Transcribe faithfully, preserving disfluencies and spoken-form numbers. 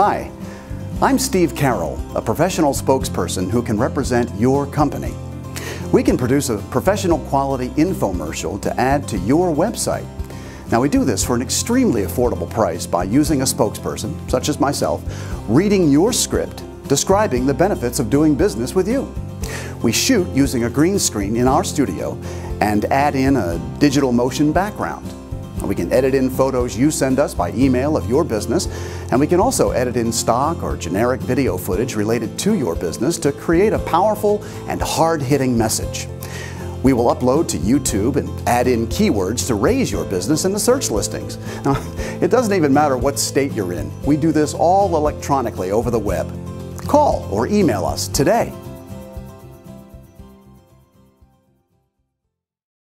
Hi, I'm Steve Carroll, a professional spokesperson who can represent your company. We can produce a professional quality infomercial to add to your website. Now, we do this for an extremely affordable price by using a spokesperson, such as myself, reading your script, describing the benefits of doing business with you. We shoot using a green screen in our studio and add in a digital motion background. We can edit in photos you send us by email of your business, and we can also edit in stock or generic video footage related to your business to create a powerful and hard-hitting message. We will upload to YouTube and add in keywords to raise your business in the search listings. Now, it doesn't even matter what state you're in. We do this all electronically over the web. Call or email us today.